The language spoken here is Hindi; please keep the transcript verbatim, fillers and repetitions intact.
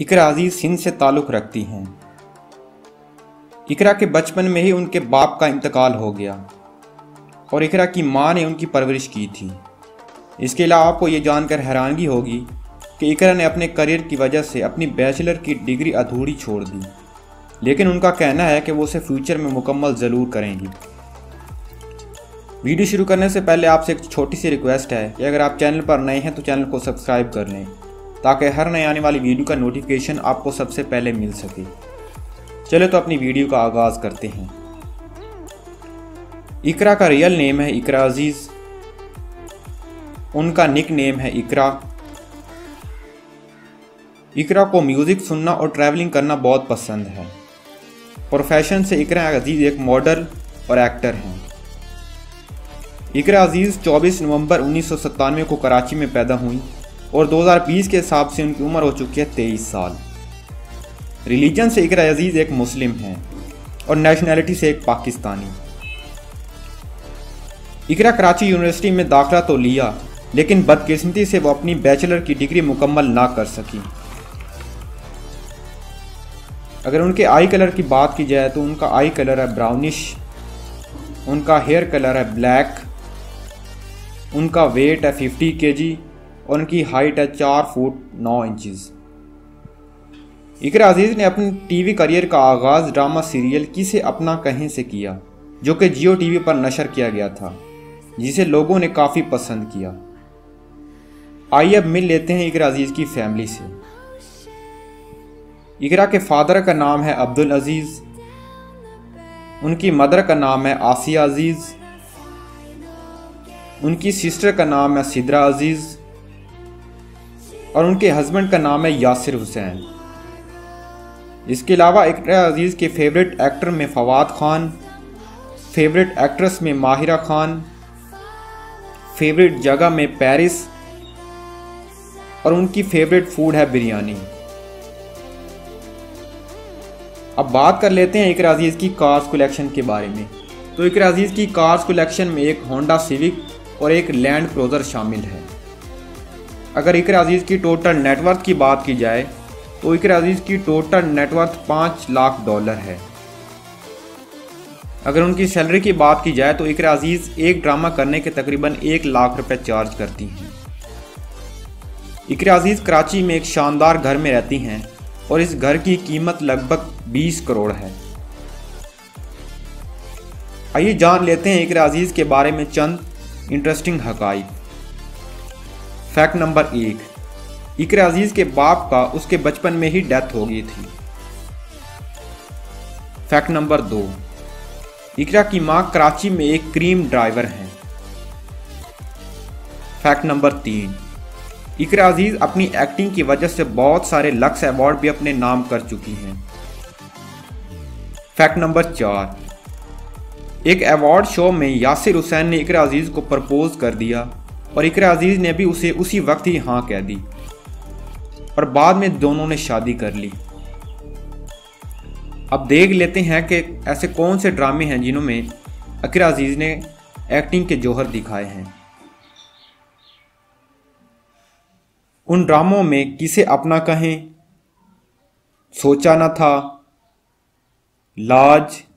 इकरा अजीज सिंध से ताल्लुक़ रखती हैं। इकरा के बचपन में ही उनके बाप का इंतकाल हो गया और इकरा की मां ने उनकी परवरिश की थी। इसके अलावा आपको ये जानकर हैरानगी होगी कि इकरा ने अपने करियर की वजह से अपनी बैचलर की डिग्री अधूरी छोड़ दी, लेकिन उनका कहना है कि वो उसे फ्यूचर में मुकम्मल ज़रूर करेंगी। वीडियो शुरू करने से पहले आपसे एक छोटी सी रिक्वेस्ट है कि अगर आप चैनल पर नए हैं तो चैनल को सब्सक्राइब कर लें ताकि हर नए आने वाली वीडियो का नोटिफिकेशन आपको सबसे पहले मिल सके। चलो तो अपनी वीडियो का आगाज़ करते हैं। इकरा का रियल नेम है इकरा अजीज, उनका निक नेम है इकरा। इकरा को म्यूज़िक सुनना और ट्रैवलिंग करना बहुत पसंद है। प्रोफेशन से इकरा अजीज एक मॉडल और एक्टर हैं। इकरा अजीज चौबीस नवंबर उन्नीस सौ सत्तानवे को कराची में पैदा हुई और दो हज़ार बीस के हिसाब से उनकी उम्र हो चुकी है तेईस साल। रिलीजन से इकरा अजीज एक मुस्लिम हैं और नेशनैलिटी से एक पाकिस्तानी। इकरा कराची यूनिवर्सिटी में दाखिला तो लिया, लेकिन बदकिस्मती से वो अपनी बैचलर की डिग्री मुकम्मल ना कर सकी। अगर उनके आई कलर की बात की जाए तो उनका आई कलर है ब्राउनिश, उनका हेयर कलर है ब्लैक, उनका वेट है पचास केजी और उनकी हाइट है चार फुट नौ इंचज़। इकरा अजीज ने अपने टीवी करियर का आगाज़ ड्रामा सीरियल किसे अपना कहें से किया, जो कि जियो टीवी पर नशर किया गया था, जिसे लोगों ने काफ़ी पसंद किया। आइए अब मिल लेते हैं इकरा अजीज की फैमिली से। इकरा के फादर का नाम है अब्दुल अजीज, उनकी मदर का नाम है आसिया अजीज, उनकी सिस्टर का नाम है सिद्रा अजीज और उनके हस्बैंड का नाम है यासिर हुसैन। इसके अलावा इकरा अजीज के फेवरेट एक्टर में फवाद खान, फेवरेट एक्ट्रेस में माहिरा खान, फेवरेट जगह में पेरिस और उनकी फेवरेट फूड है बिरयानी। अब बात कर लेते हैं इकरा अजीज की कार्स कलेक्शन के बारे में। तो इकरा अजीज की कार्स कलेक्शन में एक होंडा सिविक और एक लैंड क्रोजर शामिल है। अगर इकरा अजीज की टोटल नेटवर्थ की बात की जाए तो इकरा अजीज की टोटल नेटवर्थ पाँच लाख डॉलर है। अगर उनकी सैलरी की बात की जाए तो इकरा अजीज एक ड्रामा करने के तकरीबन एक लाख रुपए चार्ज करती हैं। इकरा अजीज कराची में एक शानदार घर में रहती हैं और इस घर की कीमत लगभग बीस करोड़ है। आइए जान लेते हैं इकरा अजीज के बारे में चंद इंटरेस्टिंग हकाइक। फैक्ट नंबर एक, इकरा अजीज के बाप का उसके बचपन में ही डेथ हो गई थी। फैक्ट नंबर दो, इकरा की मां कराची में एक क्रीम ड्राइवर हैं। फैक्ट नंबर तीन, इकरा अजीज अपनी एक्टिंग की वजह से बहुत सारे लक्स अवार्ड भी अपने नाम कर चुकी हैं। फैक्ट नंबर चार, एक अवार्ड शो में यासिर हुसैन ने इकरा अजीज को प्रपोज कर दिया और इकरा अजीज ने भी उसे उसी वक्त ही हाँ कह दी और बाद में दोनों ने शादी कर ली। अब देख लेते हैं कि ऐसे कौन से ड्रामे हैं जिनमें इकरा अजीज ने एक्टिंग के जौहर दिखाए हैं। उन ड्रामों में किसे अपना कहें, सोचा ना था, लाज,